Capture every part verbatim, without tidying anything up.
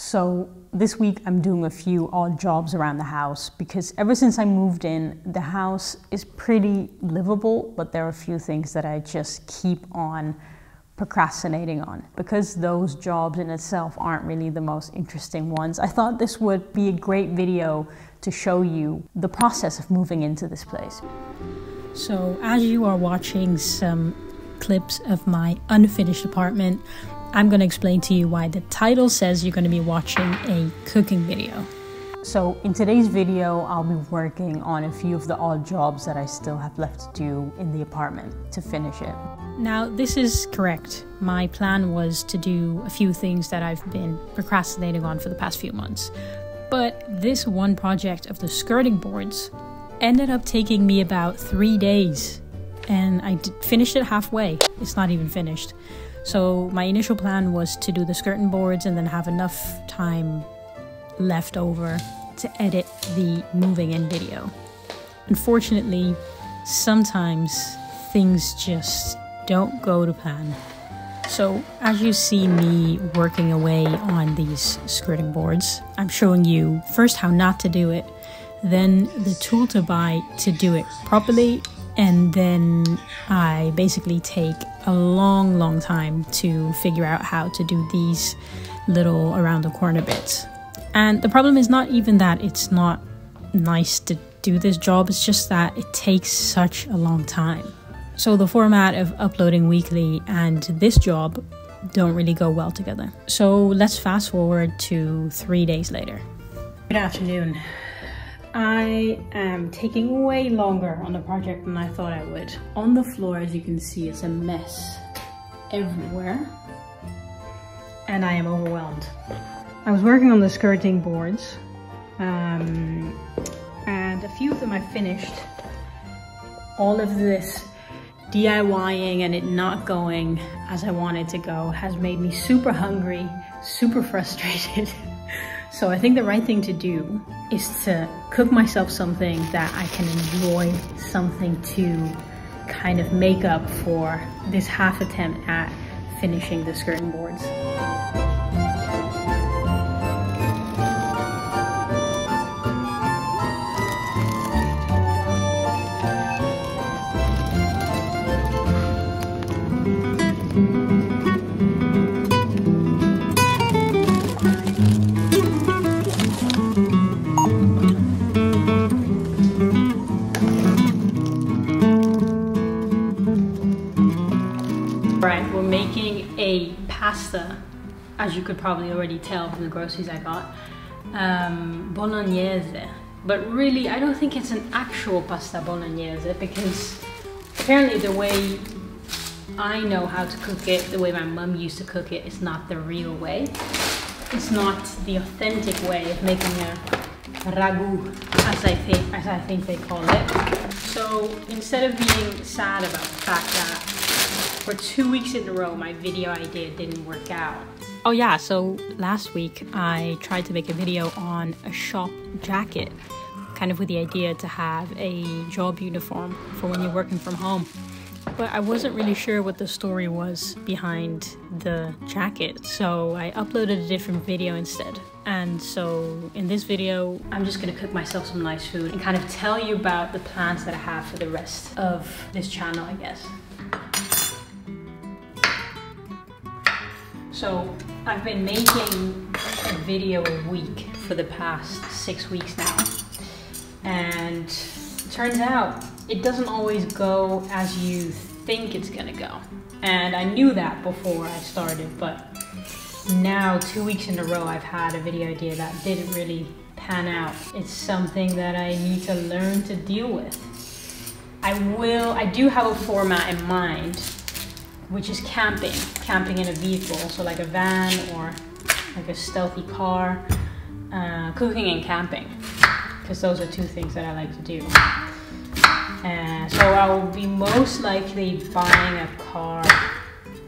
So this week I'm doing a few odd jobs around the house because ever since I moved in, the house is pretty livable, but there are a few things that I just keep on procrastinating on. Because those jobs in itself aren't really the most interesting ones, I thought this would be a great video to show you the process of moving into this place. So as you are watching some clips of my unfinished apartment, I'm going to explain to you why the title says you're going to be watching a cooking video. So in today's video, I'll be working on a few of the odd jobs that I still have left to do in the apartment to finish it. Now, this is correct. My plan was to do a few things that I've been procrastinating on for the past few months. But this one project of the skirting boards ended up taking me about three days. And I did, finished it halfway. It's not even finished. So my initial plan was to do the skirting boards and then have enough time left over to edit the moving in video. Unfortunately, sometimes things just don't go to plan. So as you see me working away on these skirting boards, I'm showing you first how not to do it, then the tool to buy to do it properly, and then I basically take a long, long time to figure out how to do these little around the corner bits. And the problem is not even that it's not nice to do this job, it's just that it takes such a long time. So the format of uploading weekly and this job don't really go well together. So let's fast forward to three days later. Good afternoon. I am taking way longer on the project than I thought I would. On the floor, as you can see, it's a mess everywhere, and I am overwhelmed. I was working on the skirting boards, um, and a few of them I finished. All of this DIYing and it not going as I wanted to go has made me super hungry, super frustrated. So I think the right thing to do is to cook myself something that I can enjoy, something to kind of make up for this half attempt at finishing the skirting boards. Right, we're making a pasta, as you could probably already tell from the groceries I got, um, bolognese. But really, I don't think it's an actual pasta bolognese because apparently the way I know how to cook it, the way my mum used to cook it, is not the real way. It's not the authentic way of making a ragu, as I think, as I think they call it. So instead of being sad about the fact that for two weeks in a row, my video idea didn't work out. Oh yeah, so last week I tried to make a video on a shop jacket, kind of with the idea to have a job uniform for when you're working from home. But I wasn't really sure what the story was behind the jacket, so I uploaded a different video instead. And so in this video, I'm just gonna cook myself some nice food and kind of tell you about the plans that I have for the rest of this channel, I guess. So I've been making a video a week for the past six weeks now, and it turns out it doesn't always go as you think it's gonna go. And I knew that before I started, but now two weeks in a row I've had a video idea that didn't really pan out. It's something that I need to learn to deal with. I will, I do have a format in mind, which is camping, camping in a vehicle, so like a van or like a stealthy car, uh, cooking and camping, because those are two things that I like to do. Uh, so I will be most likely buying a car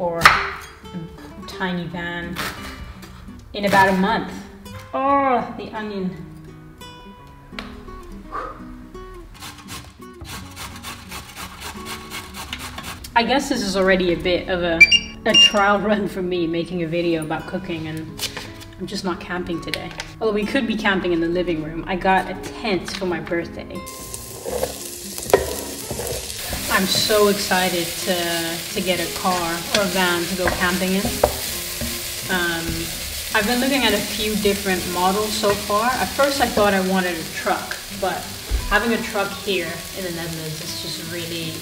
or a tiny van in about a month. Oh, the onion. I guess this is already a bit of a, a trial run for me, making a video about cooking and I'm just not camping today. Although we could be camping in the living room. I got a tent for my birthday. I'm so excited to, to get a car or a van to go camping in. Um, I've been looking at a few different models so far. At first I thought I wanted a truck, but having a truck here in the Netherlands is just really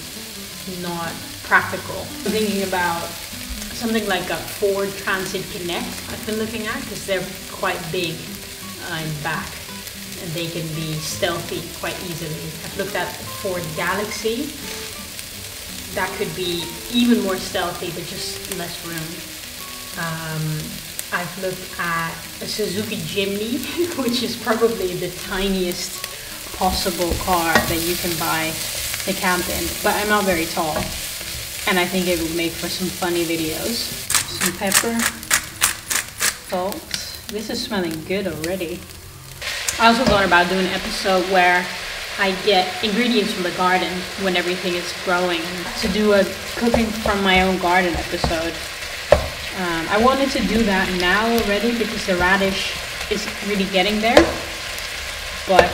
not practical. I'm thinking about something like a Ford Transit Connect I've been looking at, because they're quite big uh, in back and they can be stealthy quite easily. I've looked at the Ford Galaxy. That could be even more stealthy but just less room. Um, I've looked at a Suzuki Jimny, which is probably the tiniest possible car that you can buy to camp in, but I'm not very tall. And I think it would make for some funny videos. Some pepper, salt. This is smelling good already. I also thought about doing an episode where I get ingredients from the garden when everything is growing. To do a cooking from my own garden episode. Um, I wanted to do that now already because the radish is really getting there. But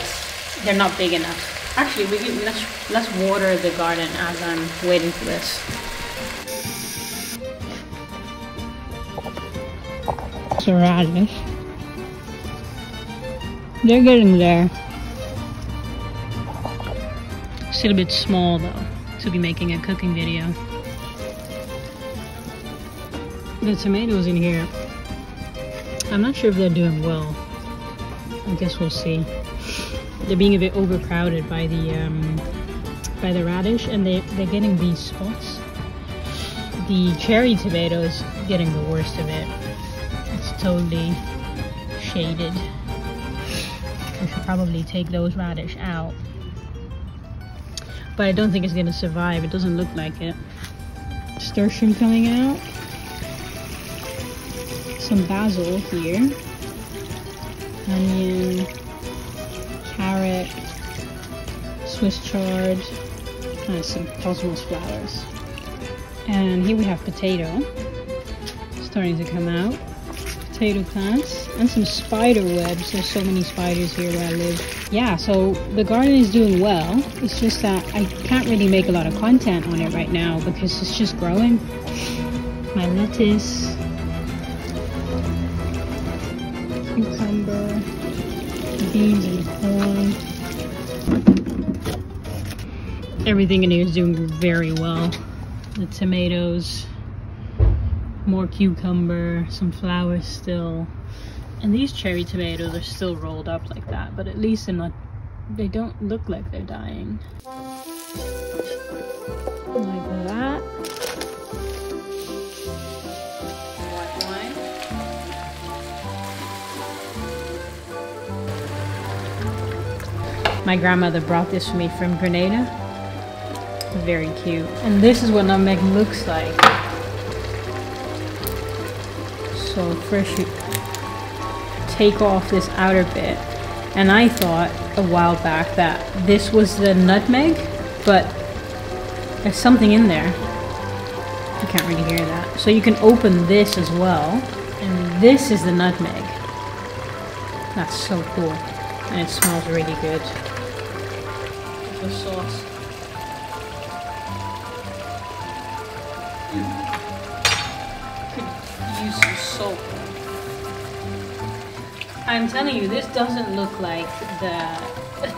they're not big enough. Actually, we can, let's, let's water the garden as I'm waiting for this. It's a radish. They're getting there. Still a bit small though, to be making a cooking video. The tomatoes in here, I'm not sure if they're doing well. I guess we'll see. They're being a bit overcrowded by the um, by the radish, and they, they're getting these spots. The cherry tomatoes getting the worst of it. It's totally shaded. I should probably take those radish out. But I don't think it's going to survive. It doesn't look like it. Nasturtium coming out. Some basil here. Onion. Carrot, Swiss chard, and some cosmos flowers. And here we have potato, starting to come out. Potato plants, and some spider webs. There's so many spiders here where I live. Yeah, so the garden is doing well. It's just that I can't really make a lot of content on it right now because it's just growing. My lettuce, cucumber, beans and corn. Everything in here is doing very well. The tomatoes, more cucumber, some flowers still. And these cherry tomatoes are still rolled up like that, but at least they're not, they don't look like they're dying. Like that. My grandmother brought this for me from Grenada. Very cute. And this is what nutmeg looks like. So first you take off this outer bit. And I thought a while back that this was the nutmeg, but there's something in there. I can't really hear that. So you can open this as well. And this is the nutmeg. That's so cool. And it smells really good. The sauce. Could use some salt. I'm telling you, this doesn't look like the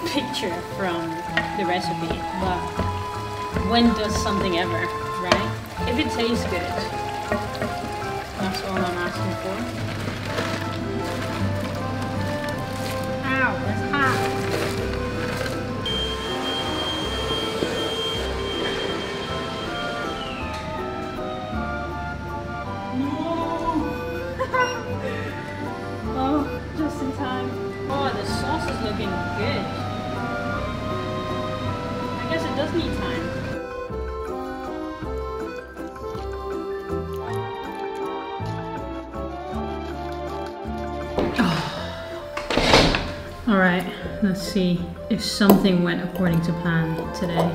picture from the recipe, but when does something ever, right? If it tastes good, that's all I'm asking for. Wow, that's hot. No! Oh, just in time. Oh, the sauce is looking good. I guess it does need time. All right, let's see if something went according to plan today.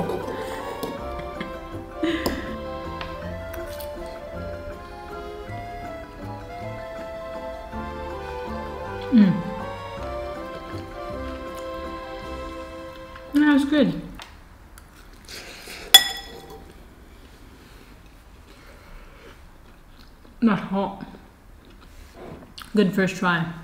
Mm. That was good. Not hot. Good first try.